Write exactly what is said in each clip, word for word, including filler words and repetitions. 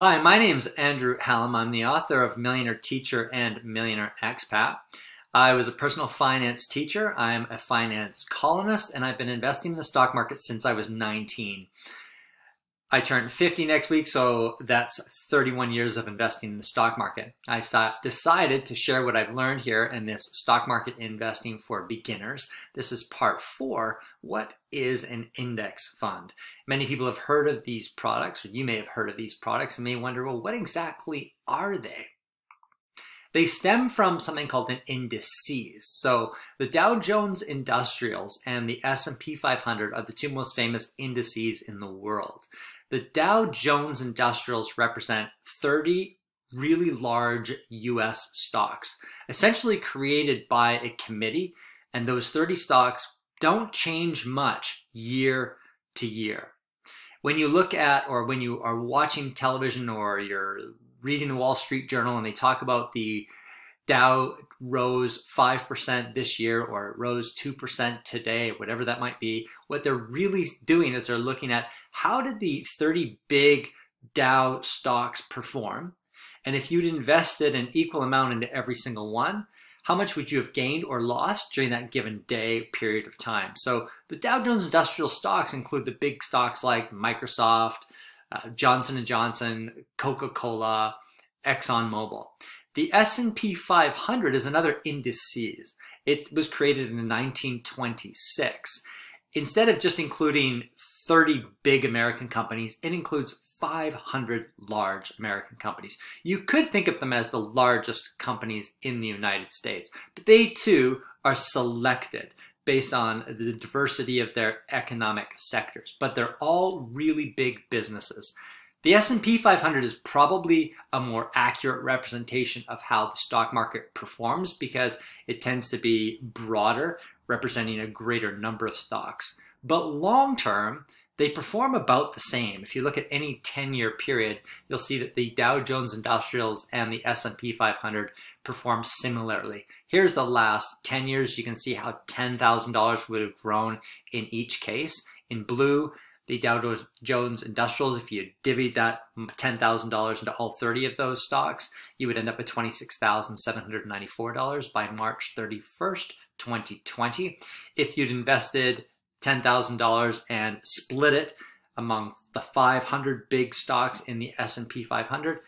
Hi, my name's Andrew Hallam. I'm the author of Millionaire Teacher and Millionaire Expat. I was a personal finance teacher. I'm a finance columnist, and I've been investing in the stock market since I was nineteen. I turn fifty next week, so that's thirty-one years of investing in the stock market. I decided to share what I've learned here in this stock market investing for beginners. This is part four. What is an index fund? Many people have heard of these products, or you may have heard of these products and may wonder, well, what exactly are they? They stem from something called an indices. So the Dow Jones Industrials and the S and P five hundred are the two most famous indices in the world. The Dow Jones Industrials represent thirty really large U S stocks, essentially created by a committee, and those thirty stocks don't change much year to year. When you look at, or when you are watching television or you're reading the Wall Street Journal and they talk about the Dow rose five percent this year or it rose two percent today, whatever that might be, what they're really doing is they're looking at how did the thirty big Dow stocks perform? And if you'd invested an equal amount into every single one, how much would you have gained or lost during that given day period of time? So the Dow Jones Industrial stocks include the big stocks like Microsoft, Uh, Johnson and Johnson, Coca-Cola, ExxonMobil. The S and P five hundred is another indices. It was created in nineteen twenty-six. Instead of just including thirty big American companies, it includes five hundred large American companies. You could think of them as the largest companies in the United States, but they too are selected based on the diversity of their economic sectors, but they're all really big businesses. The S and P five hundred is probably a more accurate representation of how the stock market performs because it tends to be broader, representing a greater number of stocks. But long-term, they perform about the same. If you look at any ten-year period, you'll see that the Dow Jones Industrials and the S and P five hundred perform similarly. Here's the last ten years. You can see how ten thousand dollars would have grown in each case. In blue, the Dow Jones Industrials, if you divvied that ten thousand dollars into all thirty of those stocks, you would end up with twenty-six thousand seven hundred ninety-four dollars by March thirty-first, twenty twenty. If you'd invested ten thousand dollars and split it among the five hundred big stocks in the S and P five hundred,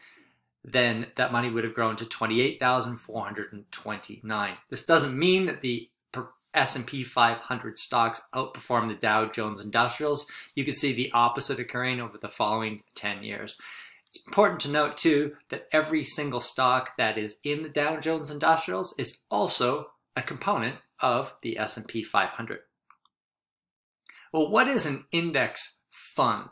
then that money would have grown to twenty-eight thousand four hundred twenty-nine dollars. This doesn't mean that the S and P five hundred stocks outperform the Dow Jones Industrials. You can see the opposite occurring over the following ten years. It's important to note too that every single stock that is in the Dow Jones Industrials is also a component of the S and P five hundred. Well, what is an index fund?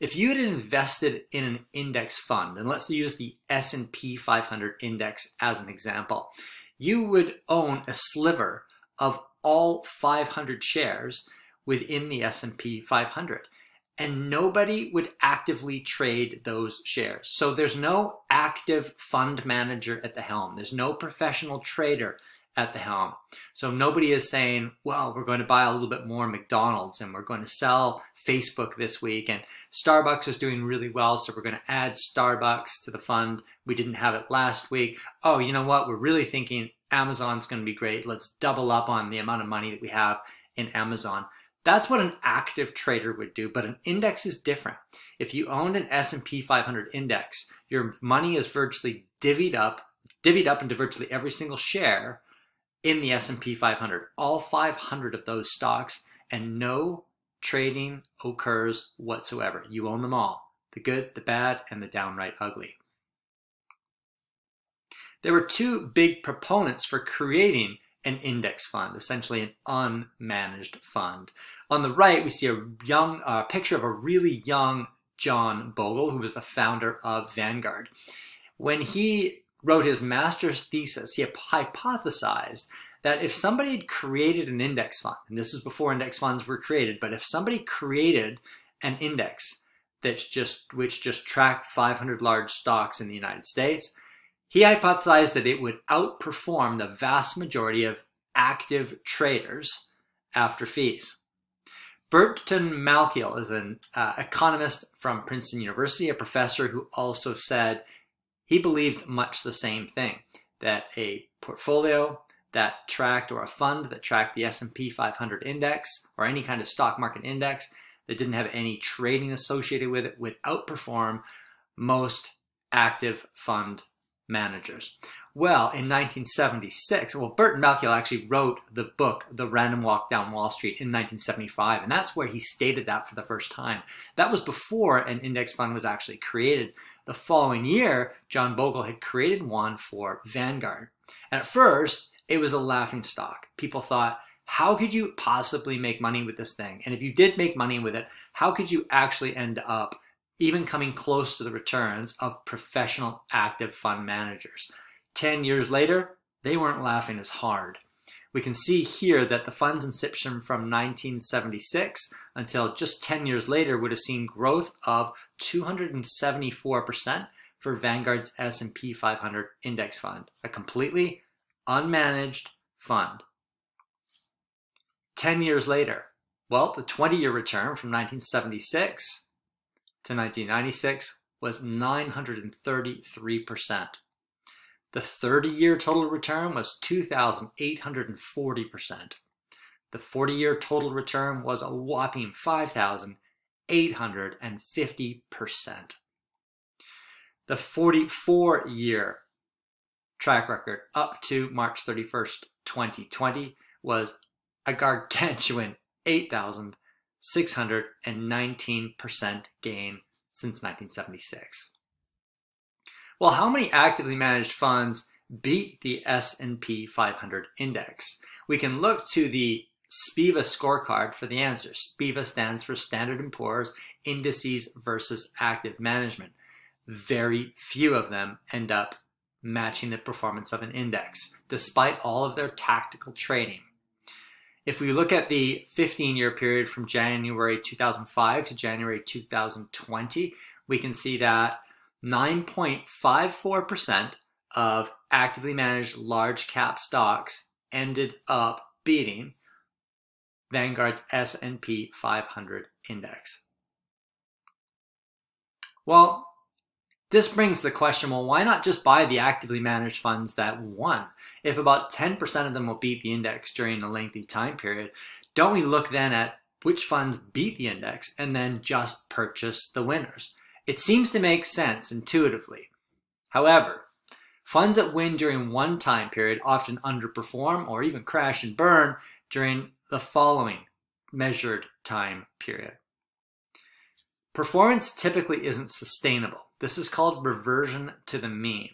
If you had invested in an index fund, and let's use the S and P five hundred index as an example, you would own a sliver of all five hundred shares within the S and P five hundred, and nobody would actively trade those shares. So there's no active fund manager at the helm. There's no professional trader at the helm. So nobody is saying, well, we're going to buy a little bit more McDonald's and we're going to sell Facebook this week, and Starbucks is doing really well, so we're going to add Starbucks to the fund. We didn't have it last week. Oh, you know what? We're really thinking Amazon's going to be great. Let's double up on the amount of money that we have in Amazon. That's what an active trader would do, but an index is different. If you owned an S and P five hundred index, your money is virtually divvied up, divvied up into virtually every single share in the S and P five hundred, all five hundred of those stocks, and no trading occurs whatsoever. You own them all, the good, the bad, and the downright ugly. There were two big proponents for creating an index fund, essentially an unmanaged fund. On the right, we see a young uh, picture of a really young John Bogle, who was the founder of Vanguard. When he wrote his master's thesis, he hypothesized that if somebody had created an index fund, and this is before index funds were created, but if somebody created an index that's just which just tracked five hundred large stocks in the United States, he hypothesized that it would outperform the vast majority of active traders after fees. Burton Malkiel is an uh, economist from Princeton University, a professor who also said he believed much the same thing, that a portfolio that tracked, or a fund that tracked the S and P five hundred index or any kind of stock market index that didn't have any trading associated with it would outperform most active fund managers. Well, in nineteen seventy-six, well, Burton Malkiel actually wrote the book, The Random Walk Down Wall Street, in nineteen seventy-five, and that's where he stated that for the first time. That was before an index fund was actually created. The following year, John Bogle had created one for Vanguard. And at first, it was a laughing stock. People thought, how could you possibly make money with this thing? And if you did make money with it, how could you actually end up even coming close to the returns of professional active fund managers? ten years later, they weren't laughing as hard. We can see here that the fund's inception from nineteen seventy-six until just ten years later would have seen growth of two hundred seventy-four percent for Vanguard's S and P five hundred index fund, a completely unmanaged fund. ten years later, well, the twenty-year return from nineteen seventy-six to nineteen ninety-six was nine hundred thirty-three percent. The thirty-year total return was two thousand eight hundred forty percent. The forty-year total return was a whopping five thousand eight hundred fifty percent. The forty-four-year track record up to March thirty-first, twenty twenty was a gargantuan eight thousand six hundred nineteen percent gain since nineteen seventy-six. Well, how many actively managed funds beat the S and P five hundred index? We can look to the SPIVA scorecard for the answer. SPIVA stands for Standard and Poor's Indices versus Active Management. Very few of them end up matching the performance of an index, despite all of their tactical trading. If we look at the fifteen-year period from January two thousand five to January two thousand twenty, we can see that nine point five four percent of actively managed large cap stocks ended up beating Vanguard's S and P five hundred index. Well, this brings the question, well, why not just buy the actively managed funds that won? If about ten percent of them will beat the index during a lengthy time period, don't we look then at which funds beat the index and then just purchase the winners? It seems to make sense intuitively. However, funds that win during one time period often underperform or even crash and burn during the following measured time period. Performance typically isn't sustainable. This is called reversion to the mean.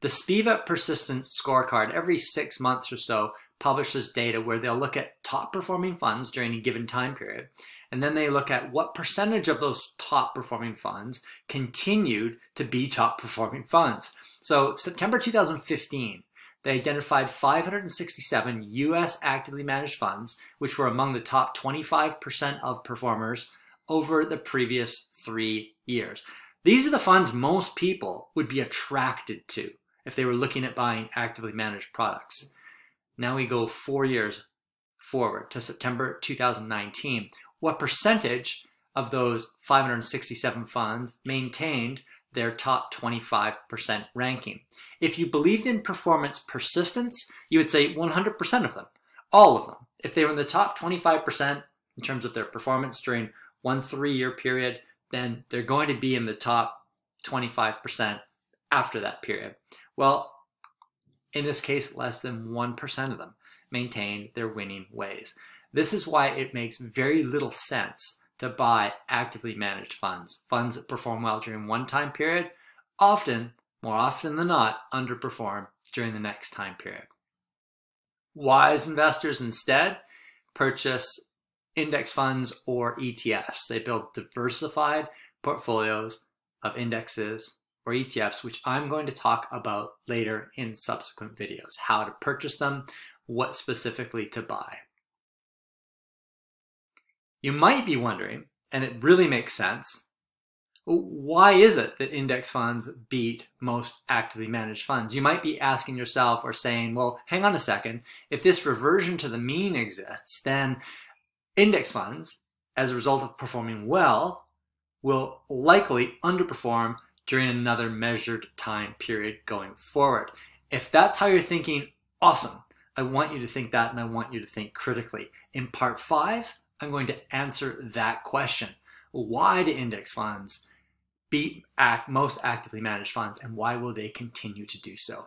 The SPIVA Persistence Scorecard every six months or so publishes data where they'll look at top performing funds during a given time period, and then they look at what percentage of those top performing funds continued to be top performing funds. So September two thousand fifteen, they identified five hundred sixty-seven U S actively managed funds, which were among the top twenty-five percent of performers over the previous three years. These are the funds most people would be attracted to if they were looking at buying actively managed products. Now we go four years forward to September two thousand nineteen. What percentage of those five hundred sixty-seven funds maintained their top twenty-five percent ranking? If you believed in performance persistence, you would say one hundred percent of them, all of them. If they were in the top twenty-five percent in terms of their performance during one three-year period, then they're going to be in the top twenty-five percent after that period. Well, in this case, less than one percent of them maintain their winning ways. This is why it makes very little sense to buy actively managed funds. Funds that perform well during one time period often, more often than not, underperform during the next time period. Wise investors instead purchase index funds or E T Fs. They build diversified portfolios of indexes or E T Fs, which I'm going to talk about later in subsequent videos, how to purchase them, what specifically to buy. You might be wondering, and it really makes sense, why is it that index funds beat most actively managed funds? You might be asking yourself or saying, well, hang on a second, if this reversion to the mean exists, then index funds as a result of performing well, will likely underperform during another measured time period going forward. If that's how you're thinking, awesome. I want you to think that, and I want you to think critically. In part five, I'm going to answer that question. Why do index funds beat act, most actively managed funds, and why will they continue to do so?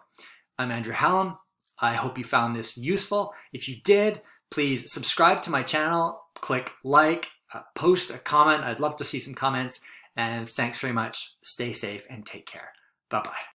I'm Andrew Hallam. I hope you found this useful. If you did, please subscribe to my channel, click like, uh, post a comment. I'd love to see some comments. And thanks very much. Stay safe and take care. Bye-bye.